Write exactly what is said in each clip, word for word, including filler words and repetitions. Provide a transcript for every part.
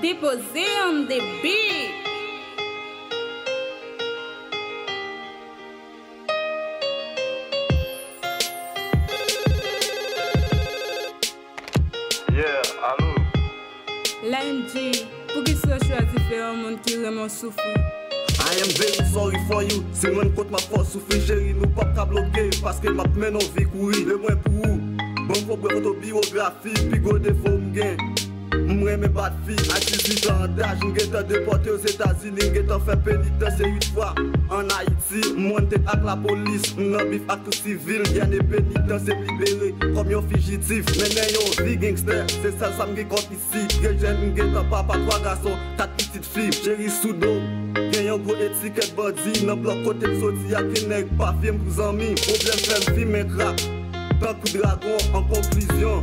People Z on the beat. Yeah, allô. L'A M G, pour qu'il soit choisi, fait un monde qui vraiment souffre. I am very sorry for you. Si on compte ma force souffrir, chérie, nous pas qu'à bloquer parce que ma main en vie courir. Le moins pour vous. Bon pour prendre autobiographie, puis go de forme gain. Mwen me bat fi, a dix-huit ans d'âge, m'gen te déporté aux États-Unis, m'gen te fait pénitence huit fois. En Haïti, m'en tête ak la police, m'en bif ak tout civil, y'en est pénitence libéré, comme yon fugitif. Menen yon vie gangster, c'est celle ça m'gen compte ici. Gen jen m'gen te papa, trois garçons, quatre petites filles, chéri soudo. Gen yon gros étiquette body, nan bloc côté m'soti ak yon nèg, pa fi m'bou zami, problème femme fi men crack. Tant coup dragon, en conclusion,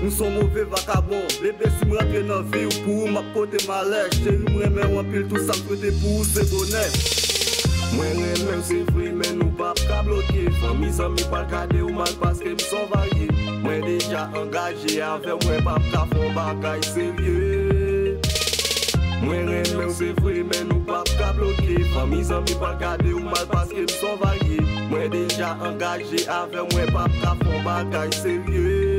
nous sommes mauvais vagabonds. Les si me rentrent dans la vie ou pour ma pote malaise. Chérie, moi même en pile tout ça côté pour c'est bonnet. Moi même c'est vrai, mais nous pas qu'à bloquer. Famille, ça me pas garder ou mal parce que me sont variés. Moi déjà engagé avec moi, pas qu'à faire bagaille sérieux. Moi même c'est vrai, mais nous pas qu'à bloquer. Famille, ça me pas garder ou mal parce que me sont variés. Moi déjà engagé avec moi, pas qu'à faire bagaille sérieux.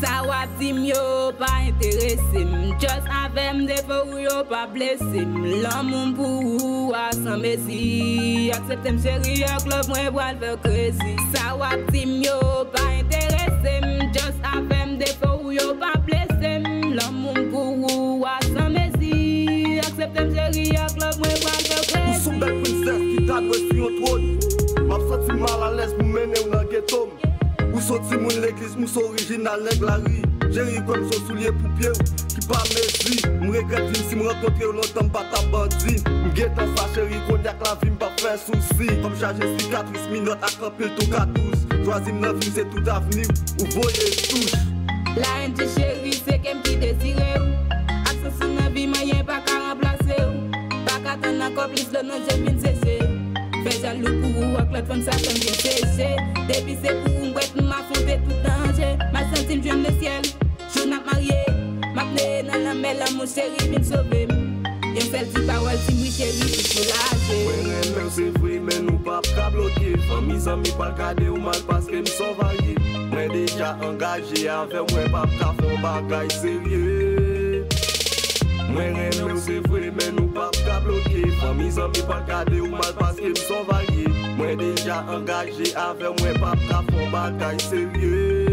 Sa wap di m yo pa interese m, just avem defo ou yo pa blese m. L'an moun pou ou a san mezi, aksepte m chéri yo klop mwen bral ver krezi. Sa wap di m yo pa interese m, just avem defo ou yo pa blese m. L'an moun pou ou a san mezi, aksepte m chéri yo klop mwen bral ver krezi. Ou sou bel princesse ki tagwe si yon trône, m'ap soti mal a les pou mene ou nan ghetto m. Ou sorti mon l'église, mous original nèg la ri. Chéri comme son soulier pour pied qui pas merci. M'regrette si m'rencontre ou longtemps pas ta bandit. M'guette sa chérie, cognac la vie m'pas fait souci. Comme chargé cicatrice, minote à camper tout quatorze. Troisième la vie c'est tout avenir, ou voyez touche. La haine de chérie c'est qu'elle m'pit désiré ou. Action sur la vie, mais y'en pas qu'à remplacer ou. Pas qu'à t'en encore plus de nos jeunes cessés. Fais jaloux pour ou avec l'autre femme ça comme j'ai séché. Depuis c'est pour ou m'bouette m'a fondé tout danger. Ma sentime j'aime le ciel, je n'ai marié. M'a pné dans la mêle à mon chéri vient sauver. Y'a celle qui parole si oui chéri pour soulager. Ouais même c'est vrai mais nous pas qu'à bloquer. Famille amis pas garder ou mal parce que nous sont variés. Moi déjà engagé avec moi pas qu'à faire bagaille sérieux. Moi même c'est vrai mais nous pas qu'à bloquer. Famille amis pas garder ou mal parce que nous sont variés. Moi déjà engagé avec moi pas qu'à faire bagaille sérieux.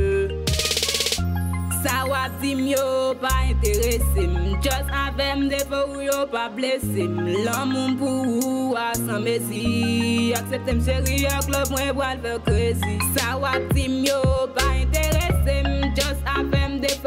Sa wap di m yo pa interese m, just avem defo ou yo pa blese m. L'an moun pou ou a san mezi, aksepte m chéri yo klop mwen bral ver krezi. Sa wap di m yo pa interese m, just avem defo